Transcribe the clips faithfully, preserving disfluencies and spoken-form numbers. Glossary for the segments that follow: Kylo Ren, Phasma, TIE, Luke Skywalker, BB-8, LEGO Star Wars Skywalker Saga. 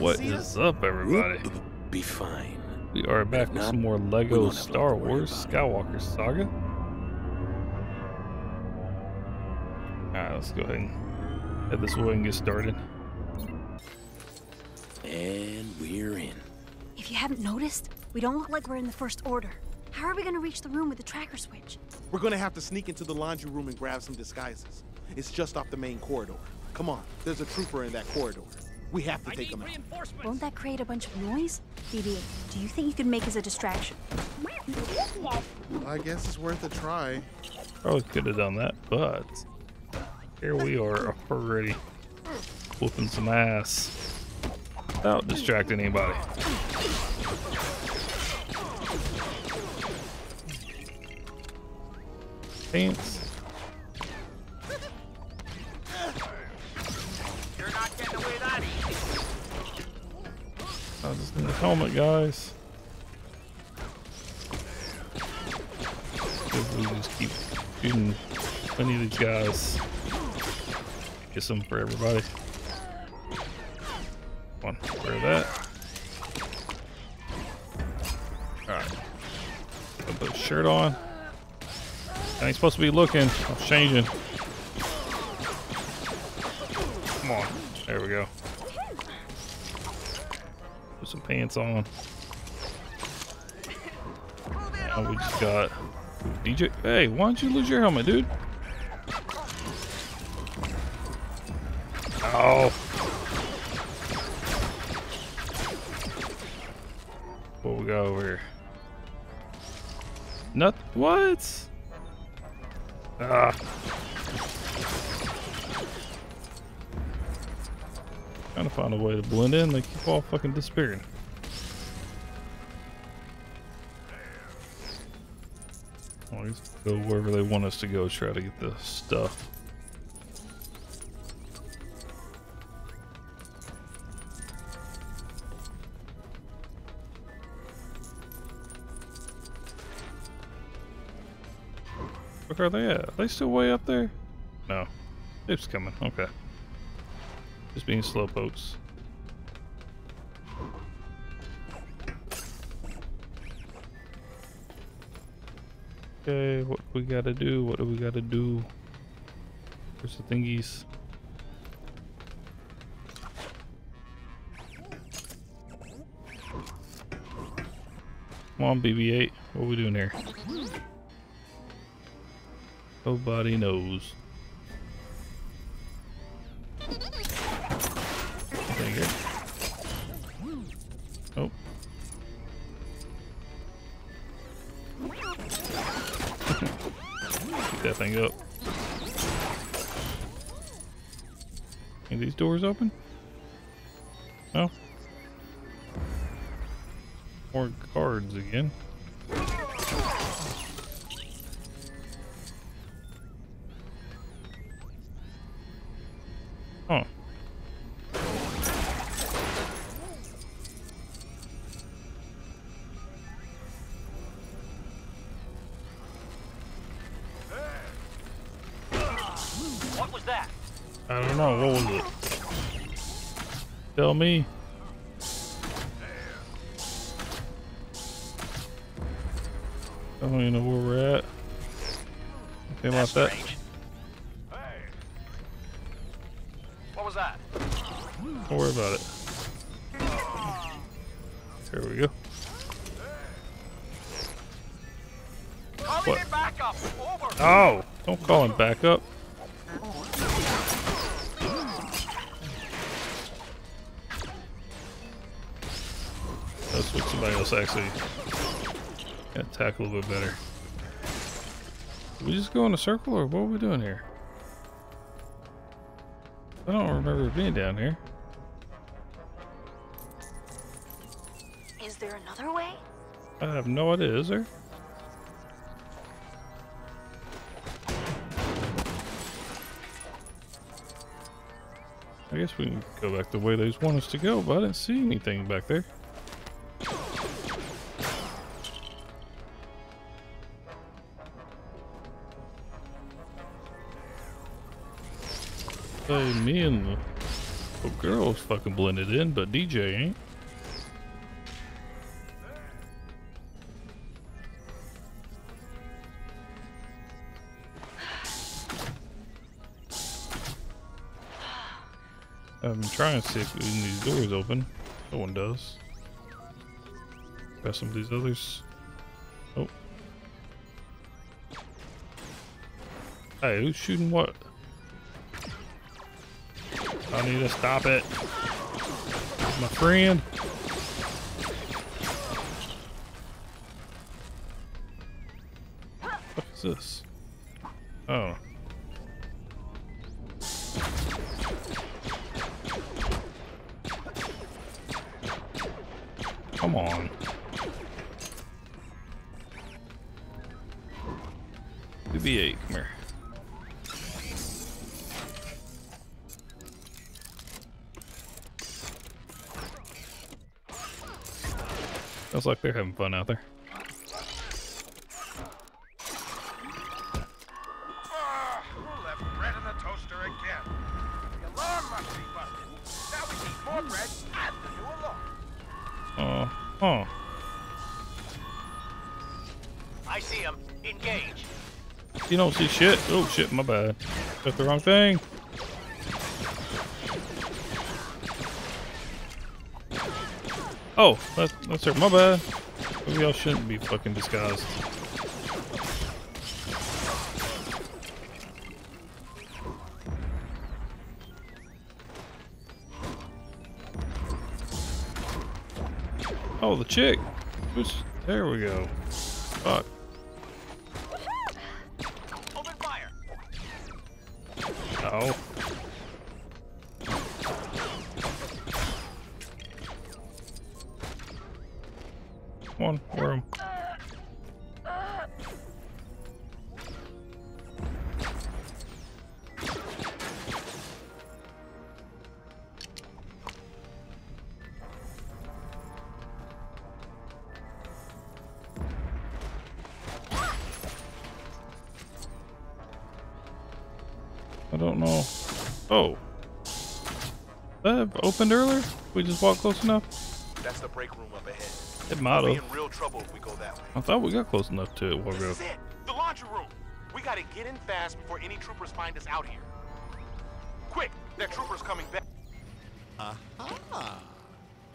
What is up, everybody? We'll be fine. We are back with some more LEGO Star Wars Skywalker Saga. Alright, let's go ahead and head this way and get started. And we're in. If you haven't noticed, we don't look like we're in the First Order. How are we gonna reach the room with the tracker switch? We're gonna have to sneak into the laundry room and grab some disguises. It's just off the main corridor. Come on, there's a trooper in that corridor. We have to take him out. Won't that create a bunch of noise? B B eight, do you think you could make us a distraction? I guess it's worth a try. Probably could have done that, but here we are already whooping some ass without distracting anybody. Pants. I just need a helmet, guys. We just keep shooting plenty of these guys. Get some for everybody. Come on, wear that. Alright. I'll put a shirt on. I ain't supposed to be looking. I'm changing. Come on. There we go. Put some pants on. Now we just got D J. Hey, why don't you lose your helmet, dude? Oh. What we got over here? Not what? Ah. Trying to find a way to blend in, they keep all fucking disappearing. Always go wherever they want us to go, try to get the stuff. Where are they at? Are they still way up there? No. It's coming, okay. Just being slow pokes. Okay, what we gotta do? What do we gotta do? Where's the thingies? Come on, B B eight. What are we doing here? Nobody knows. Oh. Pick that thing up. Are these doors open? No. More guards again. Huh. What was that? I don't know. What was it? Tell me. I don't even know where we're at. Okay, about that. What was that? Don't worry about it. There we go. What? Oh! Don't call him back up. That's what somebody else actually can attack a little bit better. Did we just go in a circle, or what are we doing here? I don't remember being down here. Is there another way? I have no idea, is there? I guess we can go back the way they want us to go, but I didn't see anything back there. So me and the The girl's fucking blended in, but D J ain't. I'm trying to see if these doors open. No one does. Got some of these others. Oh. Hey, who's shooting what? I need to stop it. My friend. What's this? Oh. Come on. B B eight, come here. Sounds like they're having fun out there. Ah, who left bread in the toaster again? The alarm must be busted. Now we need more bread and the new alarm. Oh, uh, huh. I see him. Engage. You don't see shit. Oh shit, my bad. That's the wrong thing. Oh, that's, that's her. My bad. Maybe y'all shouldn't be fucking disguised. Oh, the chick. Who's, there we go. Fuck. Open fire. Oh. One room. I don't know. Oh. That opened earlier? We just walked close enough? That's the break room up ahead. It might have. I thought we got close enough to it. This is it. The laundry room. We gotta get in fast before any troopers find us out here. Quick, that trooper's coming back. Uh huh.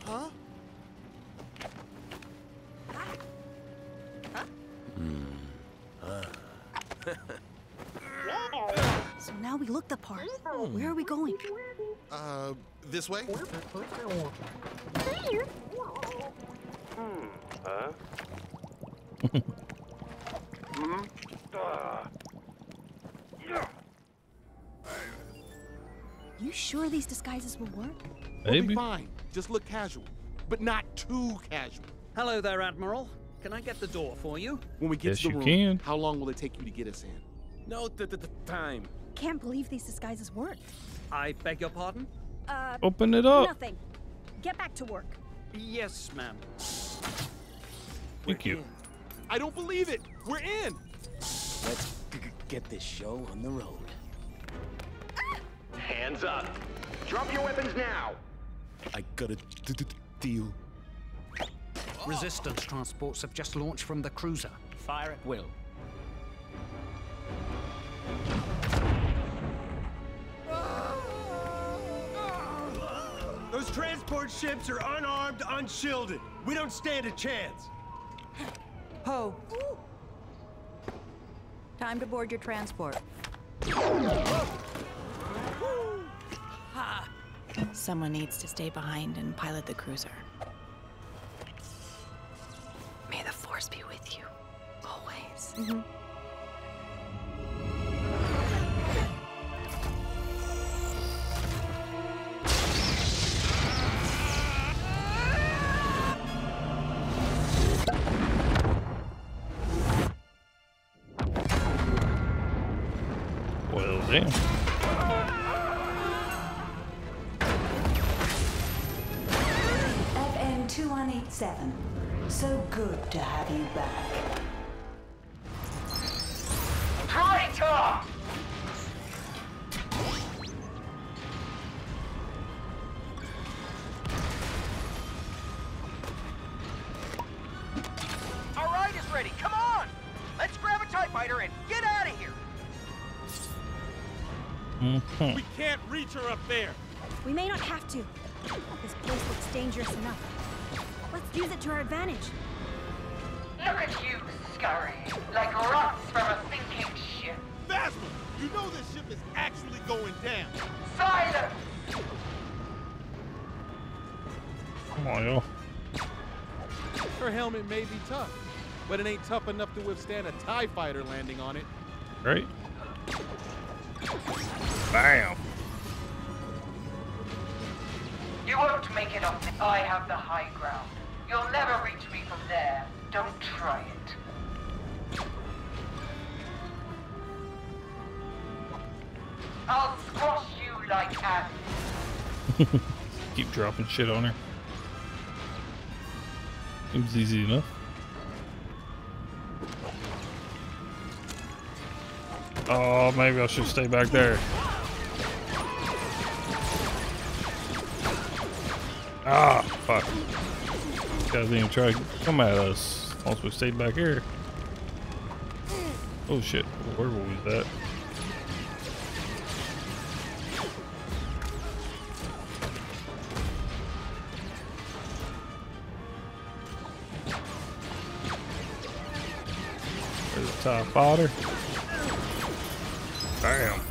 Huh? Huh? Mm. Uh. So now we look the part. Mm. Where are we going? Uh, this way. Hmm. Huh? Hmm? Uh, yeah. You sure these disguises will work? Maybe. We'll be fine. Just look casual, but not too casual. Hello there, Admiral. Can I get the door for you? When we get yes, to the room, can. How long will it take you to get us in? No the time. Can't believe these disguises work. I beg your pardon? Uh, Open it up. Nothing. Get back to work. Yes, ma'am. Thank you. I don't believe it. We're in. Let's g g get this show on the road. Ah! Hands up. Drop your weapons now. I got a d d deal. Resistance transports have just launched from the cruiser. Fire at will. Those transport ships are unarmed, unshielded. We don't stand a chance. Ho. Ooh. Time to board your transport. Ha. Someone needs to stay behind and pilot the cruiser. May the Force be with you, always. Mm-hmm. Damn. F N twenty-one eighty-seven. So good to have you back. Traitor! Mm-hmm. We can't reach her up there. We may not have to. This place looks dangerous enough. Let's use it to our advantage. Look at you scurrying like rocks from a sinking ship. Phasma, you know this ship is actually going down. Silence! Come on, yo. Her helmet may be tough, but it ain't tough enough to withstand a TIE fighter landing on it. Right? Bam! You won't make it up. I have the high ground. You'll never reach me from there. Don't try it. I'll squash you like ants. Keep dropping shit on her. Seems easy enough. Oh, maybe I should stay back there. Ah, fuck. These guys didn't try to come at us. Also stayed back here. Oh shit, where were we at? There's a TIE fighter. Damn.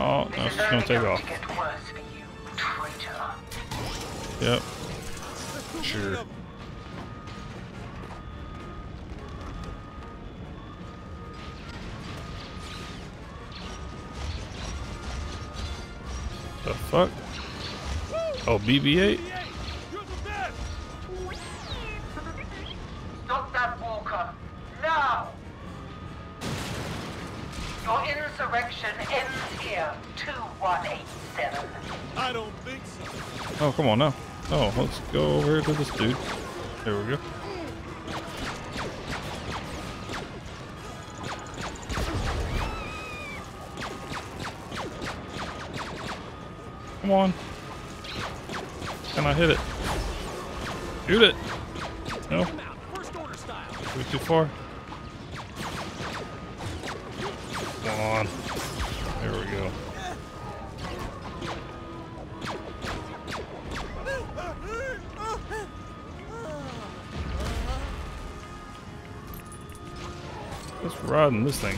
Oh, no, she's gonna take off. Yep. Sure. The fuck? Oh, B B eight? Stop that, Walker. Now! Your insurrection ends here, two one eight seven. I don't think so. Oh, come on now. Oh, let's go over to this dude. There we go. Come on. Can I hit it? Shoot it! No? We're too far. Come on. There we go. Just riding this thing.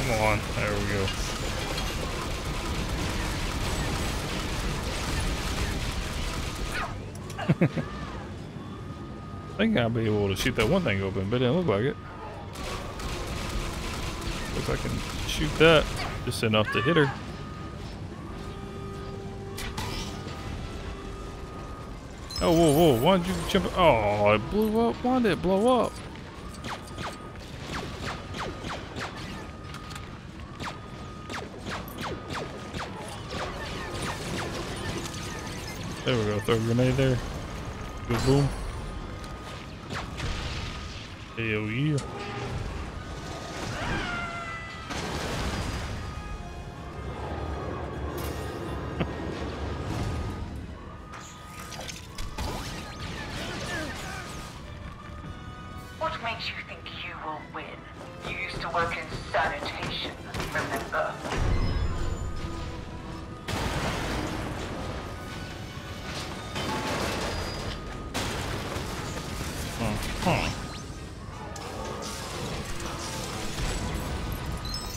Come on, there we go. I think I'll be able to shoot that one thing open, but it didn't look like it. Looks like I can shoot that just enough to hit her. Oh, whoa, whoa, why did you jump? Oh, it blew up. Why did it blow up? There we go, throw a grenade there. Go boom. Hell yeah.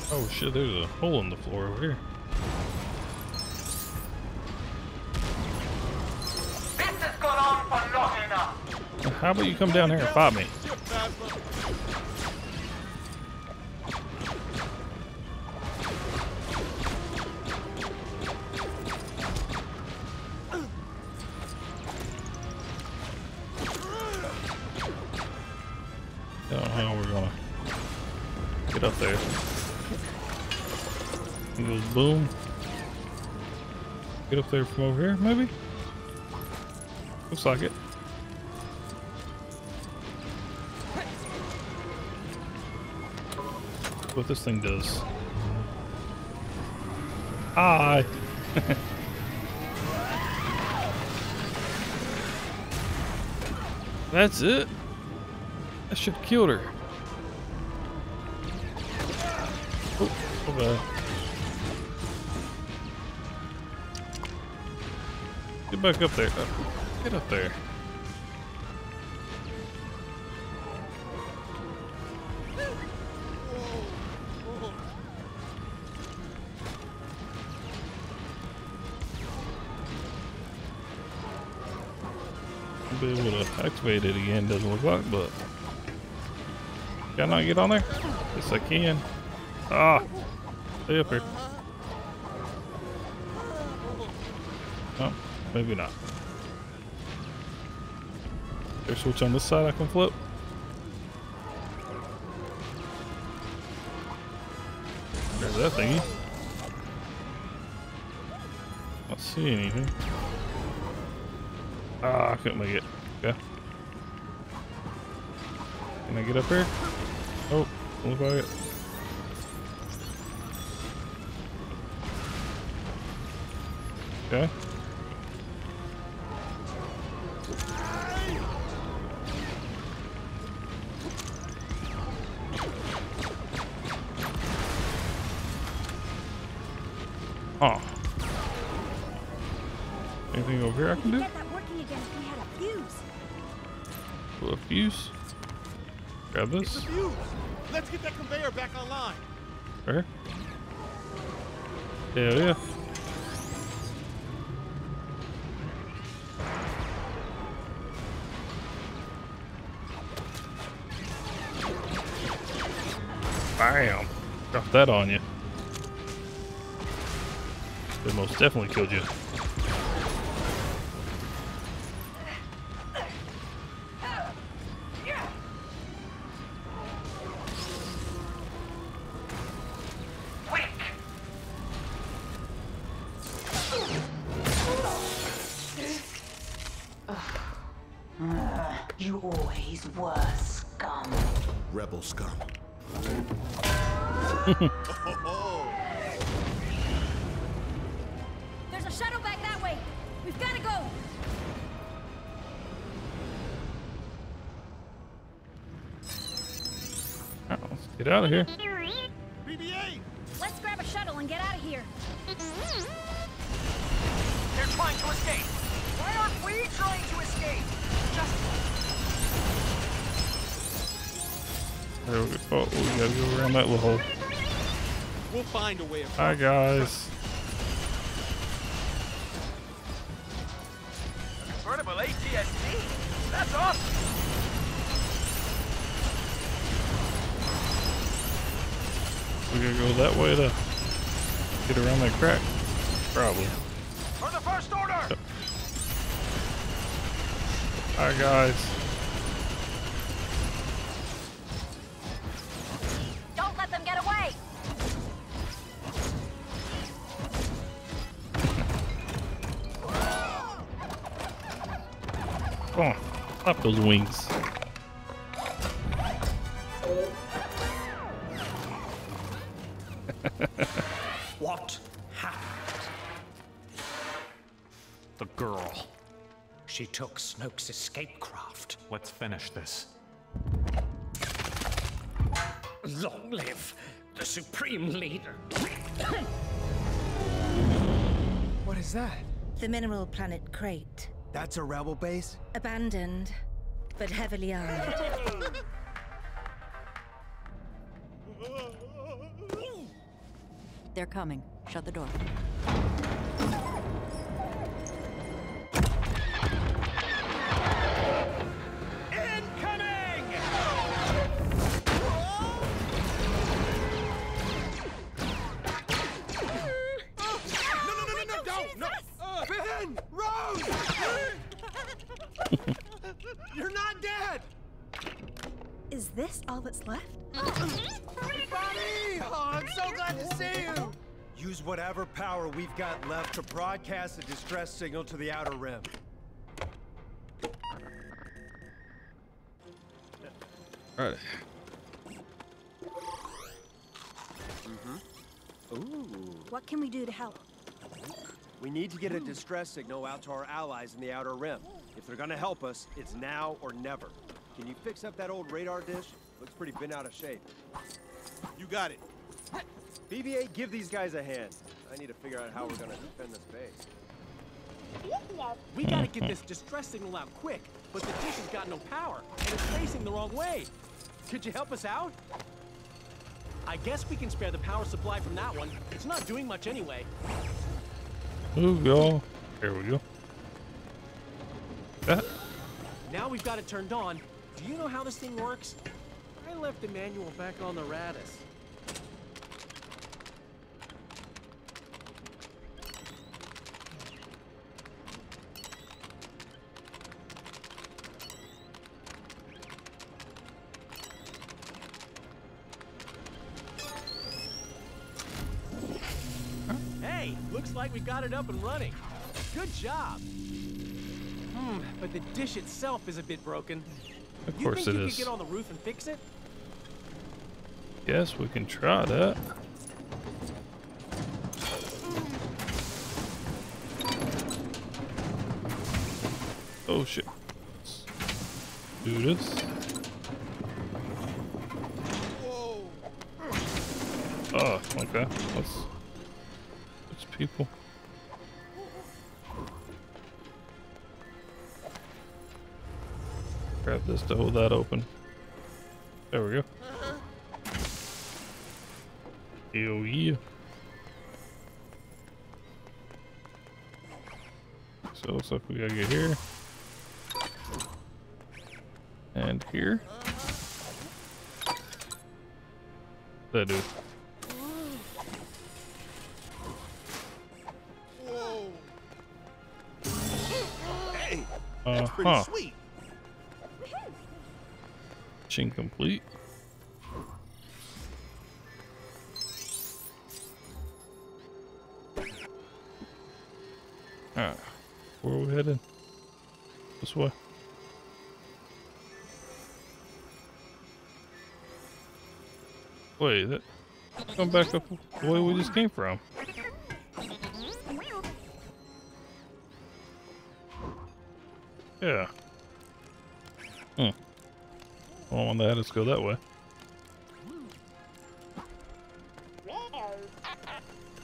Oh shit, there's a hole in the floor over here. This has gone on for long enough. How about you come down here and fight me? I don't know how we're gonna get up there. It goes boom. Get up there from over here, maybe? Looks like it. That's what this thing does. Hi! That's it? That should've killed her. Oh, okay. Get back up there. Get up there. Be able to activate it again, doesn't look like, but can I not get on there? Yes, I can. Ah, stay up here. Oh, maybe not. There's a switch on this side I can flip. There's that thingy. I don't see anything. Ah, I couldn't make it. Okay. Can I get up here? Oh, look like it. Okay. Oh. Anything over here I can do? A fuse. Grab this. Fuse. Let's get that conveyor back online. Where? Hell yeah. Bam! Drop that on you. They most definitely killed you. You always were scum. Rebel scum. There's a shuttle back that way. We've got to go. Oh, let's get out of here. B B eight. Let's grab a shuttle and get out of here. They're trying to escape. Why aren't we trying to escape? Just. There we go. Oh, we gotta go around that little hole. We'll find a way. Hi guys. A convertible A T S T? That's awesome. We gotta go that way to get around that crack. Probably. For the first order. Yep. Hi guys. Come on, pop those wings. What happened? The girl. She took Snoke's escape craft. Let's finish this. Long live the Supreme Leader. What is that? The mineral planet Crate. That's a rebel base? Abandoned, but heavily armed. They're coming. Shut the door. Incoming! No, no, no, no, no, don't! No! Uh, Ben! Rose! You're not dead! Is this all that's left? Everybody! Oh, I'm so glad to see you! Use whatever power we've got left to broadcast a distress signal to the Outer Rim. Alright. Mm-hmm. Ooh. What can we do to help? We need to get a distress signal out to our allies in the Outer Rim. If they're gonna help us, it's now or never. Can you fix up that old radar dish? Looks pretty bent out of shape. You got it. B B eight, give these guys a hand. I need to figure out how we're gonna defend this base. We gotta get this distress signal out quick, but the dish has got no power, and it's facing the wrong way. Could you help us out? I guess we can spare the power supply from that one. It's not doing much anyway. There we go. Here we go. Ah. Now we've got it turned on. Do you know how this thing works? I left the manual back on the Radis. We got it up and running. Good job. Hmm, but the dish itself is a bit broken. Of course it is. You think you could get on the roof and fix it? Yes, we can try that. Oh shit. Let's do this. Whoa. Oh, okay. Let's let's people. Grab this to hold that open. There we go. Hell yeah. So looks like we gotta get here. And here. That dude. Hey, that's pretty uh-huh. sweet. Incomplete. Ah, where are we headed? This way. Wait, that come back up the way we just came from. Yeah. Hmm. I don't want that. Let's go that way.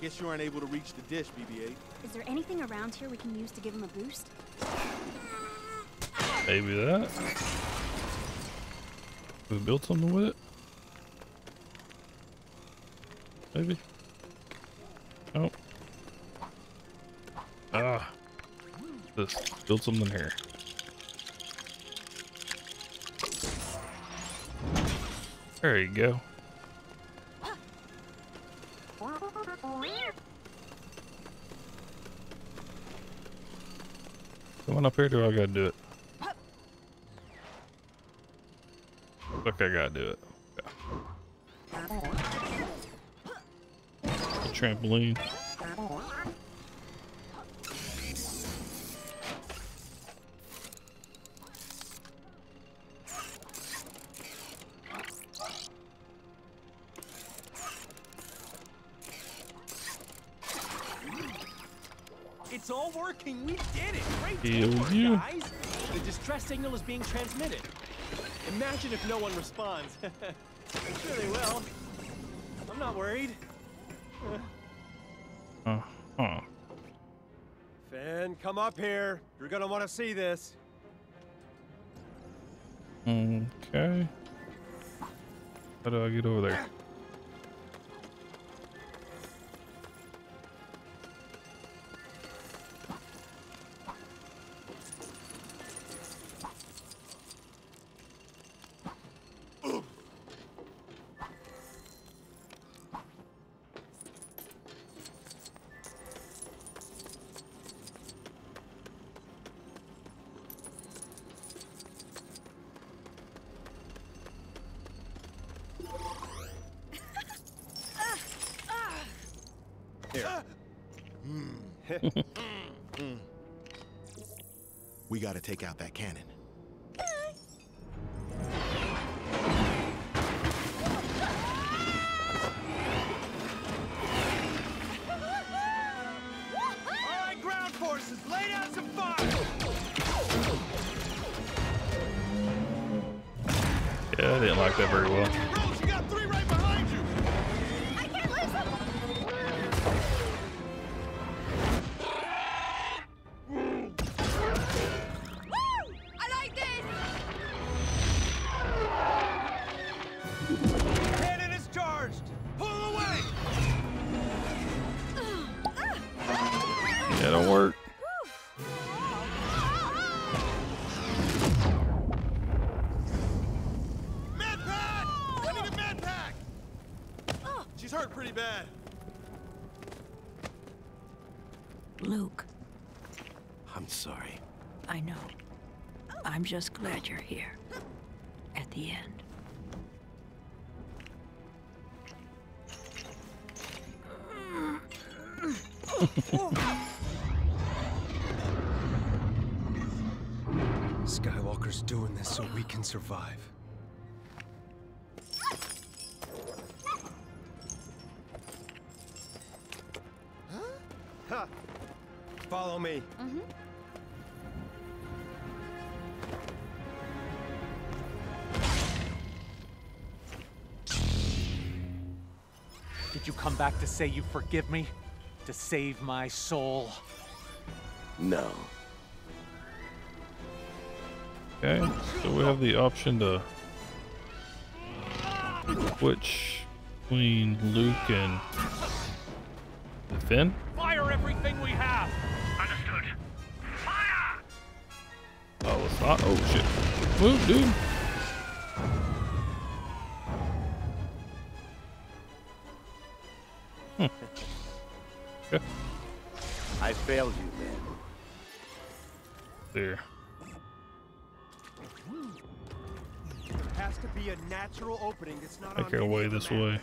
Guess you aren't able to reach the dish, B B eight. Is there anything around here we can use to give him a boost? Maybe that. We built something with it. Maybe. Oh. Ah. This. Build something here. There you go. Coming up here, do I gotta do it? Look, I gotta do it. Yeah. Trampoline. It's all working. We did it. Great teamwork, guys. The distress signal is being transmitted. Imagine if no one responds. I'm sure they will. I'm not worried. Uh huh. Finn, come up here. You're gonna want to see this. Okay. How do I get over there? We gotta take out that cannon. All right, ground forces, lay down some fire. didn't like that very well. Rose, you got three right behind you. I can't lose them. Woo! I like this. Cannon is charged. Pull away. Yeah, don't work. Pretty bad. Luke. I'm sorry. I know. I'm just glad you're here. At the end. Skywalker's doing this so we can survive. Follow me. Mm-hmm. Did you come back to say you forgive me? To save my soul? No. Okay, so we have the option to switch between Luke and Finn. Fire everything we have. Understood. Fire! Oh, it's not. Oh, shit. Move, dude. Hmm. Yeah. I failed you, man. There. There has to be a natural opening that's not on. Make our way this way.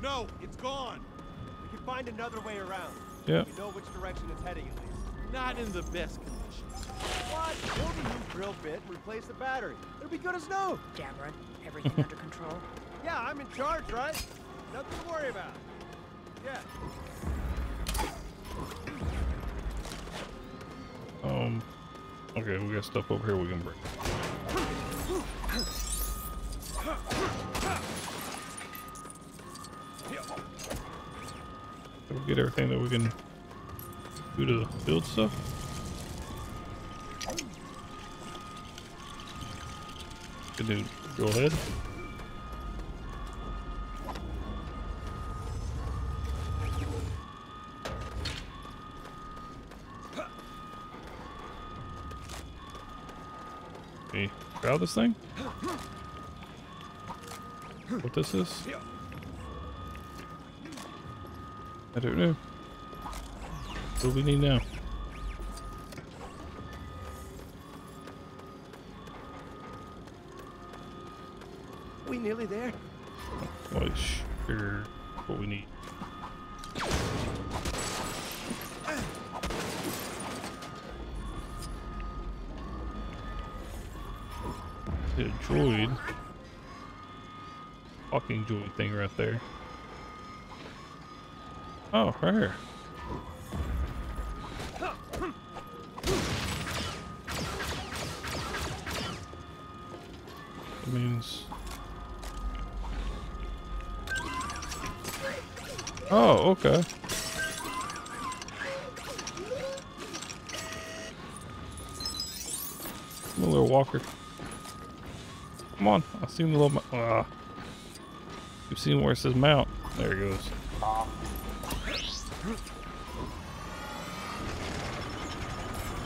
No, it's gone. We can find another way around. Yeah. We know which direction it's heading at least. Not in the best condition. What? Build a new drill bit and replace the battery. It'll be good as new. Cameron, everything under control? Yeah, I'm in charge, right? Nothing to worry about. Yeah. Um. Okay, we got stuff over here we can break. We'll get everything that we can do to build stuff. Good dude, go ahead. Okay, grab this thing. What this is? I don't know. What do we need now? We nearly there. Not sure what we need. The droid. Fucking droid thing right there. Oh, right here. That means. Oh, okay. I'm a little walker. Come on, I see the little. Ah, uh, you've seen where it says mount. There it goes.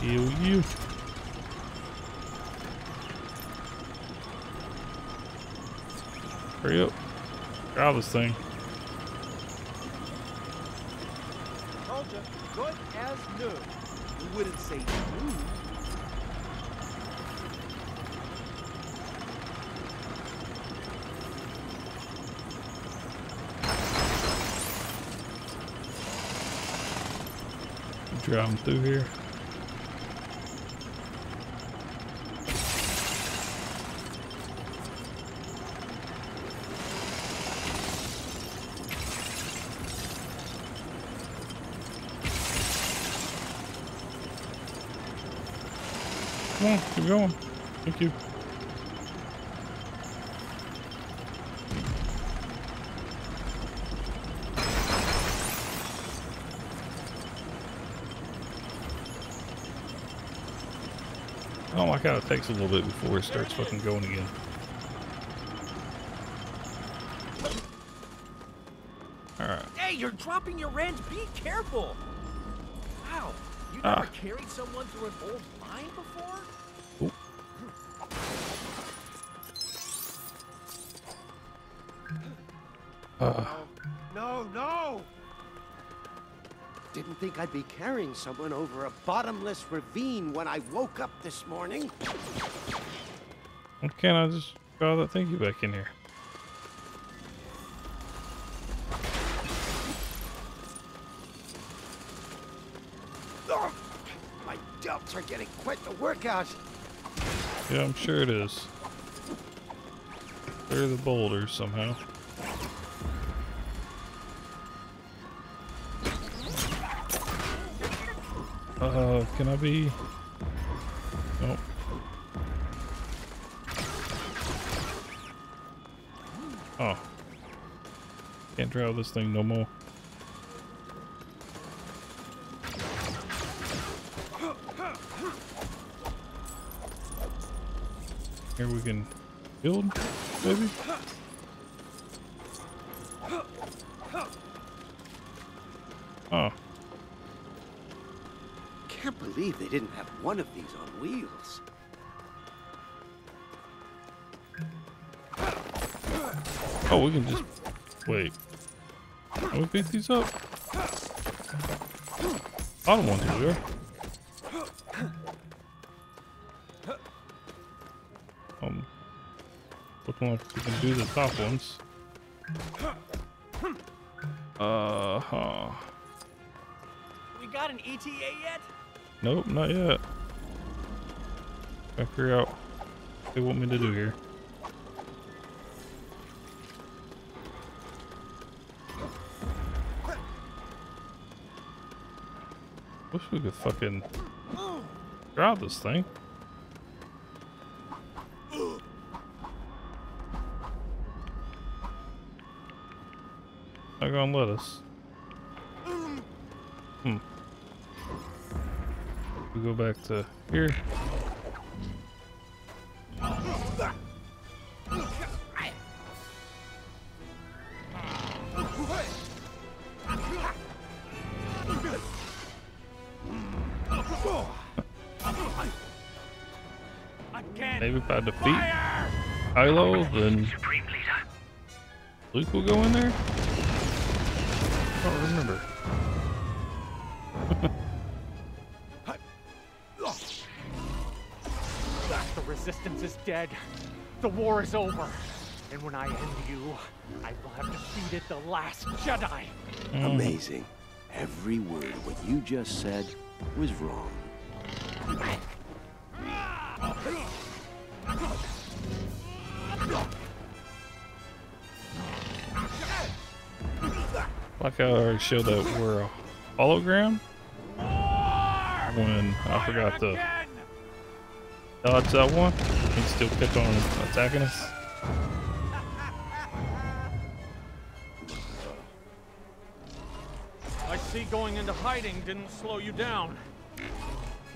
Ew, you. Hurry up. Grab this thing. Told you, good as new. We wouldn't say new. Driving through here. Come on, keep going. Thank you. Oh my god, it takes a little bit before it starts fucking going again. Alright. Hey, you're dropping your wrench. Be careful. Wow. You never ah. carried someone through an old line before? Uh. No, no! Didn't think I'd be carrying someone over a bottomless ravine when I woke up this morning. Why can't I just throw that thingy back in here? Oh, my delts are getting quite the workout. Yeah, I'm sure it is. They're the boulders somehow. Uh, can I be? Nope. Oh. Can't drive this thing no more. Here we can build, maybe? Oh. I can't believe they didn't have one of these on wheels. Oh, we can just wait. Can we pick these up? I don't want to do it. Um, looking like we can do the top ones. Uh huh. We got an E T A yet? Nope, not yet. I figure out what they want me to do here. Wish we could fucking grab this thing. Not gonna let us. Hmm. We go back to here. Maybe if I defeat Kylo, then Luke will go in there? I don't remember. The resistance is dead. The war is over. And when I end you, I will have defeated the last Jedi. Mm. Amazing. Every word of what you just said was wrong. Like I already showed that we're a hologram when I forgot to dodge that one. He still kept on attacking us. I see going into hiding didn't slow you down.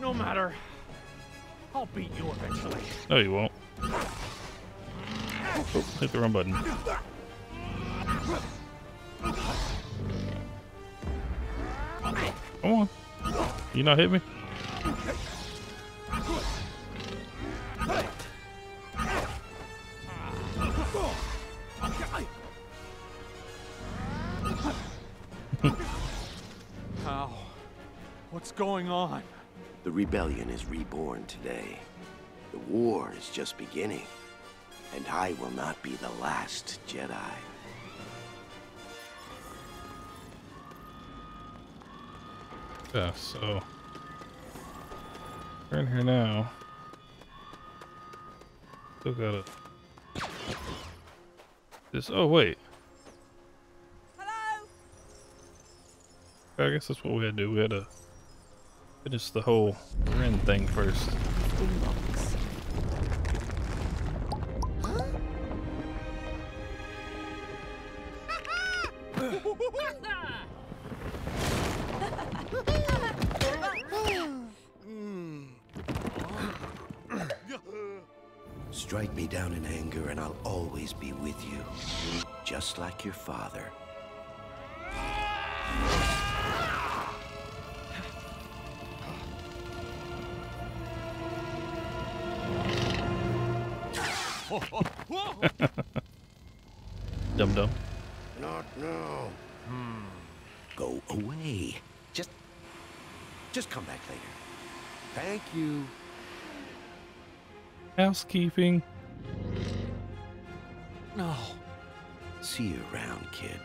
No matter. I'll beat you eventually. No, you won't. Oh, hit the wrong button. Come on. You not hit me? How? What's going on? The rebellion is reborn today. The war is just beginning. And I will not be the last Jedi. Yeah, so we're in here now. Still got it. This. Oh wait. Hello. I guess that's what we had to do. We had to finish the whole Ren thing first. interesting box. Strike me down in anger and I'll always be with you, just like your father. Dum dum. Not now. Hmm. Go away. Just, just come back later. Thank you. Housekeeping. No. See you around, kid.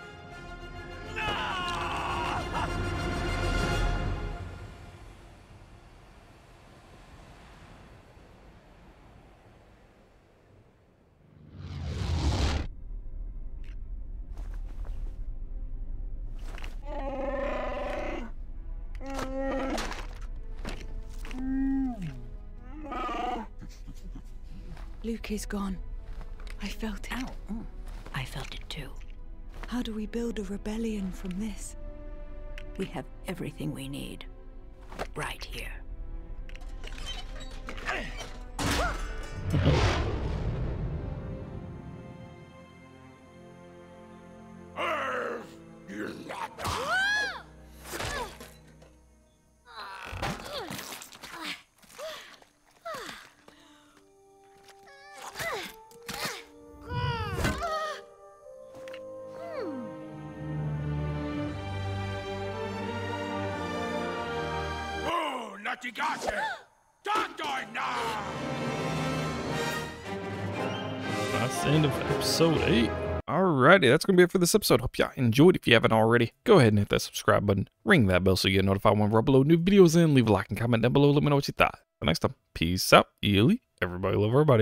Luke is gone. I felt it. Ow. Mm. I felt it too. How do we build a rebellion from this? We have everything we need. Right here. You got it! Doctor now! That's the end of episode eight. Alrighty, that's going to be it for this episode. Hope y'all enjoyed. If you haven't already, go ahead and hit that subscribe button. Ring that bell so you get notified when we upload new videos, and leave a like and comment down below. Let me know what you thought. Till next time, peace out. Yuli, everybody love everybody.